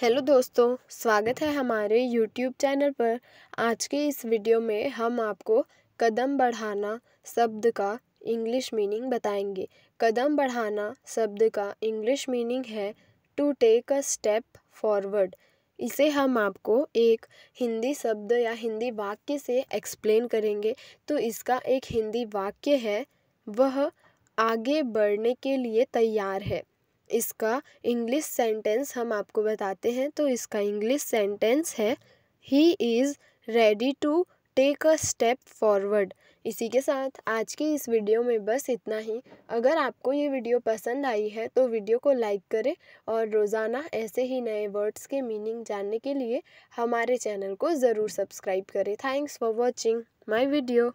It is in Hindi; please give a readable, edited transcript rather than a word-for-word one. हेलो दोस्तों, स्वागत है हमारे YouTube चैनल पर। आज के इस वीडियो में हम आपको कदम बढ़ाना शब्द का इंग्लिश मीनिंग बताएंगे। कदम बढ़ाना शब्द का इंग्लिश मीनिंग है to take a step forward. इसे हम आपको एक हिंदी शब्द या हिंदी वाक्य से एक्सप्लेन करेंगे। तो इसका एक हिंदी वाक्य है, वह आगे बढ़ने के लिए तैयार है। इसका इंग्लिश सेंटेंस हम आपको बताते हैं। तो इसका इंग्लिश सेंटेंस है, he is ready to take a step forward. इसी के साथ आज की इस वीडियो में बस इतना ही। अगर आपको ये वीडियो पसंद आई है तो वीडियो को लाइक करें और रोज़ाना ऐसे ही नए वर्ड्स के मीनिंग जानने के लिए हमारे चैनल को ज़रूर सब्सक्राइब करें। Thanks for watching my video.